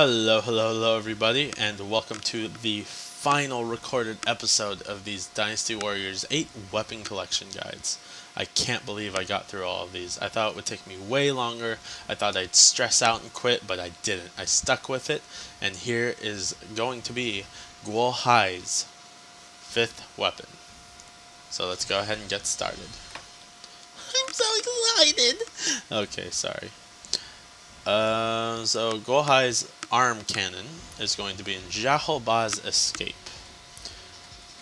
Hello everybody, and welcome to the final recorded episode of these Dynasty Warriors 8 weapon collection guides. I can't believe I got through all of these. I thought it would take me way longer. I thought I'd stress out and quit, but I didn't. I stuck with it, and here is going to be Guo Huai's 5th weapon. So let's go ahead and get started. I'm so excited! Okay, sorry. So Guo Huai's arm cannon is going to be in Jahobah's Escape.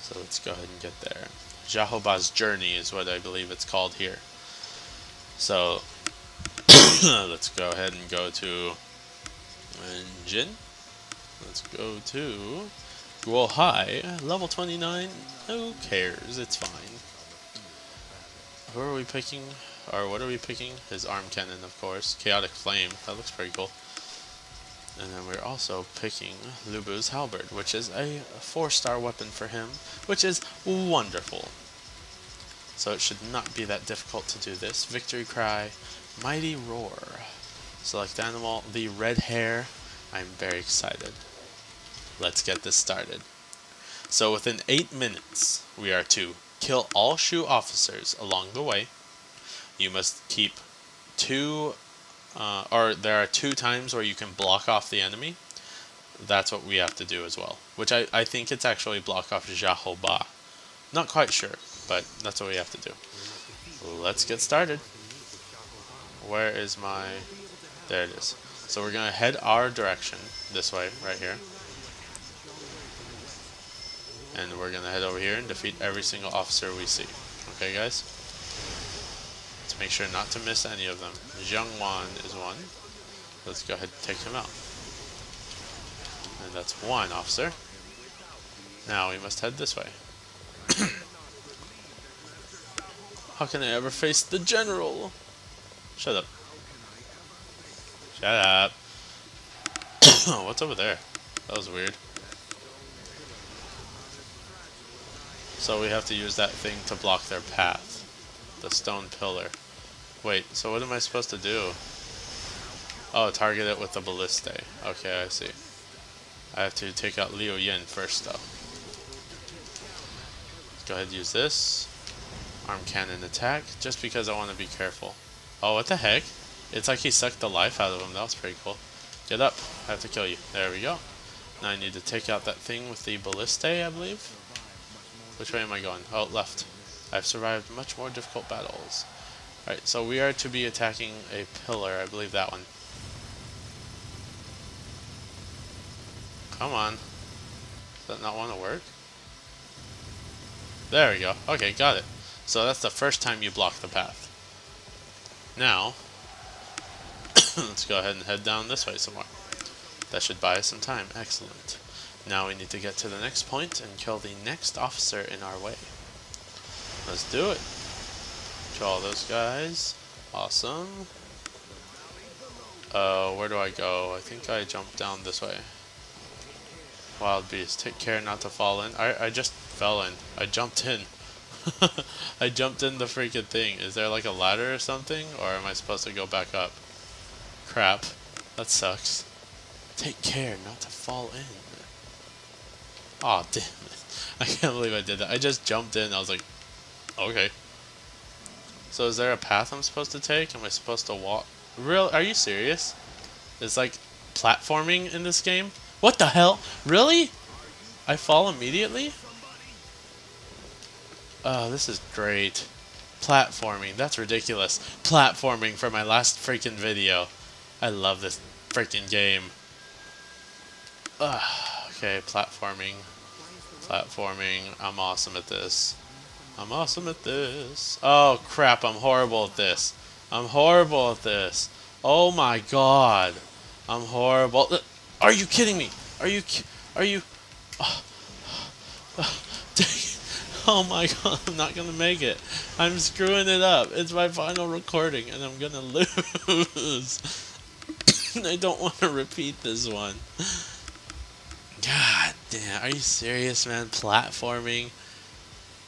So let's go ahead and get there. Jahobah's Journey is what I believe it's called here. So let's go ahead and go to Men Jin. Let's go to Guo Huai, level 29. Who cares? It's fine. Who are we picking? Or what are we picking? His arm cannon, of course. Chaotic Flame. That looks pretty cool. And then we're also picking Lubu's Halberd, which is a 4-star weapon for him, which is wonderful. So it should not be that difficult to do this. Victory Cry, Mighty Roar. Select animal, the red hair. I'm very excited. Let's get this started. So within 8 minutes, we are to kill all Shu officers along the way. You must keep there are two times where you can block off the enemy. That's what we have to do as well. Which I think it's actually block off Xiahou Ba. Not quite sure, but that's what we have to do. Let's get started. Where is my... There it is. So we're going to head our direction. This way, right here. And we're going to head over here and defeat every single officer we see. Okay, guys? To make sure not to miss any of them. Zheng Wan is one. Let's go ahead and take him out. And that's one officer. Now we must head this way. How can I ever face the general? Shut up. Shut up. What's over there? That was weird. So we have to use that thing to block their path. The stone pillar. Wait, so what am I supposed to do? Oh, target it with the ballistae. Okay, I see. I have to take out Liu Yin first, though. Let's go ahead and use this. Arm cannon attack, just because I want to be careful. Oh, what the heck? It's like he sucked the life out of him. That was pretty cool. Get up. I have to kill you. There we go. Now I need to take out that thing with the ballistae, I believe. Which way am I going? Oh, left. I've survived much more difficult battles. Alright, so we are to be attacking a pillar. I believe that one. Come on. Does that not want to work? There we go. Okay, got it. So that's the first time you block the path. Now, let's go ahead and head down this way some more. That should buy us some time. Excellent. Now we need to get to the next point and kill the next officer in our way. Let's do it. Kill all those guys. Awesome. Where do I go? I think I jump down this way. Wild beast. Take care not to fall in. I just fell in. I jumped in. I jumped in the freaking thing. Is there like a ladder or something? Or am I supposed to go back up? Crap. That sucks. Take care not to fall in. Aw, damn it. I can't believe I did that. I just jumped in. I was like, okay. So is there a path I'm supposed to take? Am I supposed to walk? Real? Are you serious? It's like platforming in this game? What the hell? Really? I fall immediately? Oh, this is great. Platforming. That's ridiculous. Platforming for my last freaking video. I love this freaking game. Ugh. Okay, platforming. Platforming. I'm awesome at this. I'm awesome at this. Oh crap, I'm horrible at this. I'm horrible at this. Oh my god. I'm horrible. Are you kidding me? Are you? Dang it. Oh my god, I'm not gonna make it. I'm screwing it up. It's my final recording and I'm gonna lose. I don't want to repeat this one. God damn, are you serious, man? Platforming?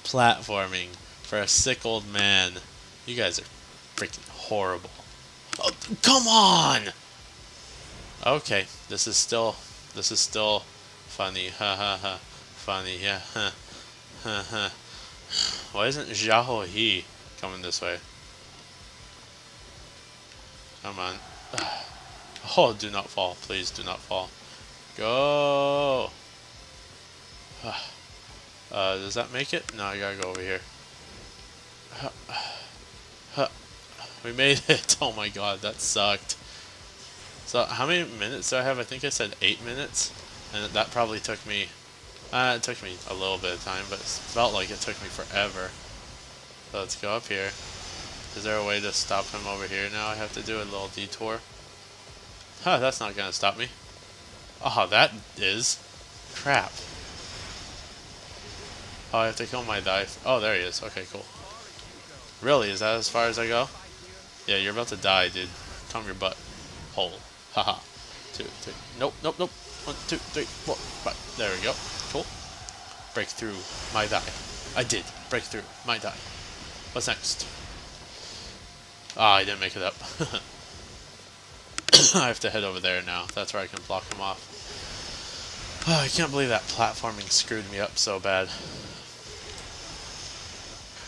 Platforming for a sick old man. You guys are freaking horrible. Oh, come on! Okay, this is still funny. Ha ha ha. Funny, yeah. Ha ha ha. Why isn't Xiahou He coming this way? Come on. Oh, do not fall. Please do not fall. Go! Does that make it? No, I gotta go over here. We made it. Oh my god, that sucked. So, how many minutes do I have? I think I said 8 minutes. And that probably took me... it took me a little bit of time, but it felt like it took me forever. So, let's go up here. Is there a way to stop him over here now? I have to do a little detour. Huh, that's not gonna stop me. Oh, that is... crap. Oh, I have to kill my dive. Oh, there he is. Okay, cool. Really? Is that as far as I go? Yeah, you're about to die, dude. Calm your butt. Hole. Haha. 2, 3. Nope, nope, nope. 1, 2, 3, 4, 5. There we go. Cool. Break through my die. I did. Break through my die. What's next? Ah, I didn't make it up. I have to head over there now. That's where I can block him off. Oh, I can't believe that platforming screwed me up so bad.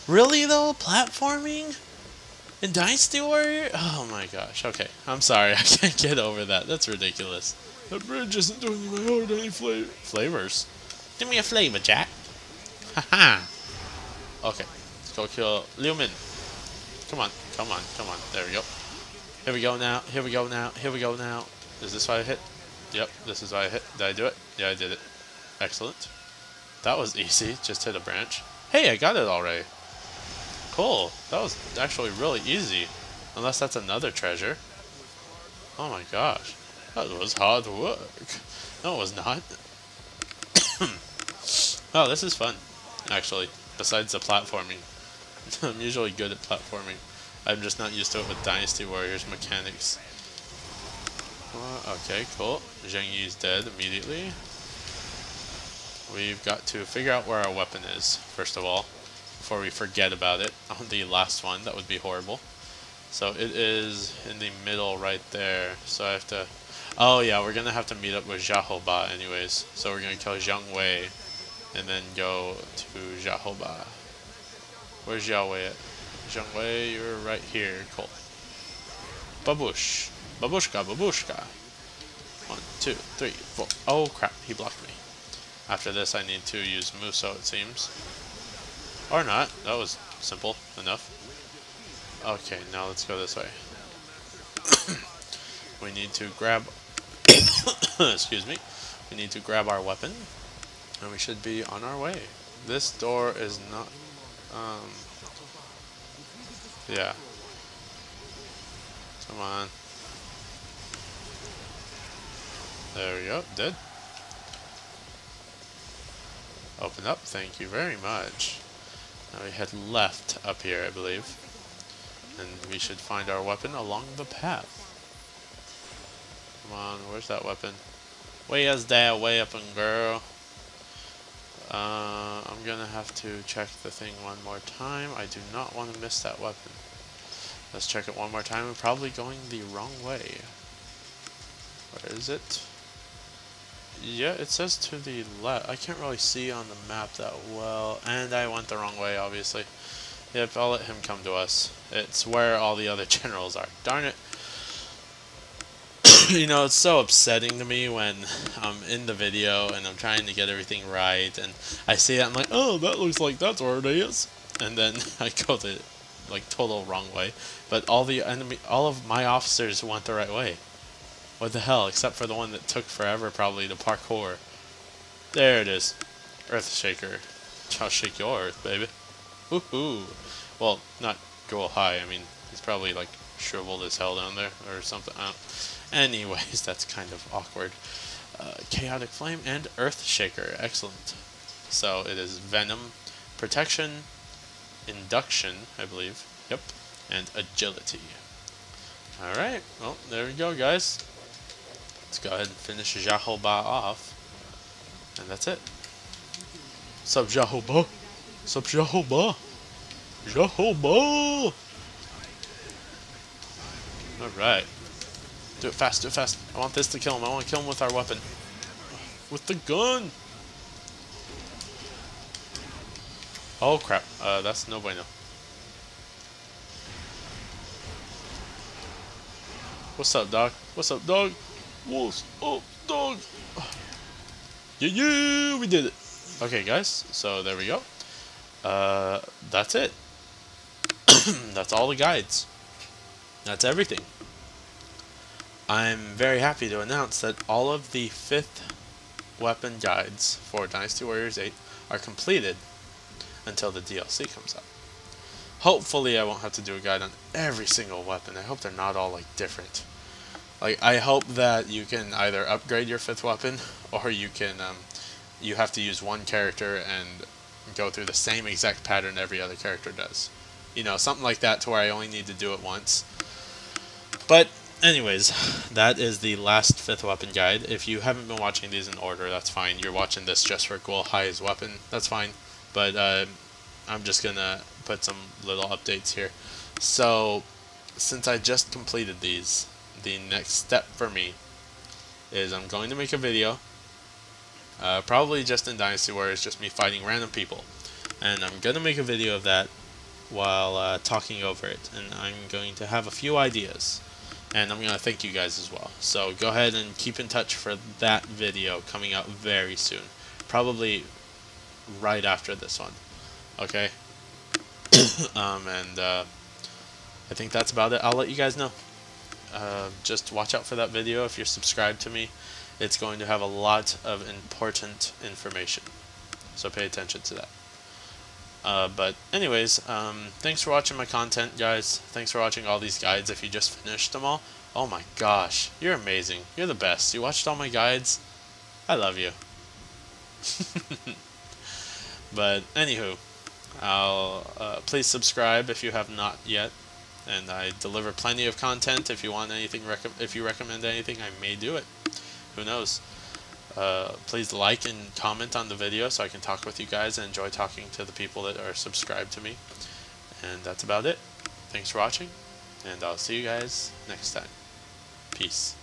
Really though? Platforming? In Dynasty Warrior? Oh my gosh. Okay. I'm sorry. I can't get over that. That's ridiculous. That bridge isn't doing my heart any flavors. Give me a flavor, Jack. Haha. Okay. Let's go kill Liu Min. Come on. Come on. Come on. There we go. Here we go now. Here we go now. Here we go now. Is this why I hit? Yep. This is why I hit. Did I do it? Yeah, I did it. Excellent. That was easy. Just hit a branch. Hey, I got it already. Cool. That was actually really easy. Unless that's another treasure. Oh my gosh. That was hard work. No, it was not. Oh, this is fun. Actually. Besides the platforming. I'm usually good at platforming. I'm just not used to it with Dynasty Warriors mechanics. Okay, cool. Zheng Yi's dead immediately. We've got to figure out where our weapon is, first of all, before we forget about it on the last one. That would be horrible. So it is in the middle right there. So I have to... oh yeah, we're gonna have to meet up with Xiahou Ba anyways. So we're gonna kill Zhang Wei and then go to Xiahou Ba. Where's Zhao Wei at? Zhang Wei, you're right here. Cool. Babush. Babushka, babushka. 1, 2, 3, 4. Oh crap, he blocked me. After this I need to use Muso, it seems. Or not. That was simple enough. Okay, now let's go this way. We need to grab... excuse me. We need to grab our weapon. And we should be on our way. This door is not... yeah. Come on. There we go. Dead. Open up. Thank you very much. Now we head left up here, I believe. And we should find our weapon along the path. Come on, where's that weapon? Where's that weapon, girl? I'm gonna have to check the thing one more time. I do not want to miss that weapon. Let's check it one more time. I'm probably going the wrong way. Where is it? Yeah, it says to the left. I can't really see on the map that well. And I went the wrong way, obviously. Yep, I'll let him come to us. It's where all the other generals are. Darn it. You know, it's so upsetting to me when I'm in the video and I'm trying to get everything right. And I see it, I'm like, oh, that looks like that's where it is. And then I go the like total wrong way. But all of my officers went the right way. What the hell, except for the one that took forever, probably, to parkour. There it is. Earthshaker. I'll shake your earth, baby. Woohoo! Well, not Guo Huai. I mean, he's probably, like, shriveled as hell down there or something. I don't... anyways, that's kind of awkward. Chaotic Flame and Earthshaker. Excellent. So, it is Venom, Protection, Induction, I believe. Yep. And Agility. Alright. Well, there we go, guys. Let's go ahead and finish Xiahou Ba off. And that's it. Sup, Xiahou Ba? Sup, Xiahou Ba? Xiahou Ba! Alright. Do it fast, do it fast. I want this to kill him. I want to kill him with our weapon. With the gun! Oh crap, that's no bueno. What's up, dog? What's up, dog? What's up, dog? Yeah, yeah, we did it. Okay, guys, so there we go. That's it. That's all the guides. That's everything. I'm very happy to announce that all of the 5th weapon guides for Dynasty Warriors 8 are completed until the DLC comes out. Hopefully I won't have to do a guide on every single weapon. I hope they're not all like different. Like, I hope that you can either upgrade your 5th weapon or you can you have to use one character and go through the same exact pattern every other character does. You know, something like that to where I only need to do it once. But anyways, that is the last 5th weapon guide. If you haven't been watching these in order, that's fine. You're watching this just for Guo Huai's weapon, that's fine. But I'm just gonna put some little updates here. So, since I just completed these, the next step for me is I'm going to make a video, probably just in Dynasty Warriors, just me fighting random people. And I'm gonna make a video of that while talking over it. And I'm going to have a few ideas. And I'm going to thank you guys as well. So go ahead and keep in touch for that video coming out very soon. Probably right after this one. Okay? I think that's about it. I'll let you guys know. Just watch out for that video if you're subscribed to me. It's going to have a lot of important information. So pay attention to that. But anyways, thanks for watching my content, guys. Thanks for watching all these guides if you just finished them all. Oh my gosh, you're amazing. You're the best. You watched all my guides. I love you. But anywho, please subscribe if you have not yet. And I deliver plenty of content. If you want anything, if you recommend anything, I may do it. Who knows? Please like and comment on the video so I can talk with you guys and enjoy talking to the people that are subscribed to me. And that's about it. Thanks for watching, and I'll see you guys next time. Peace.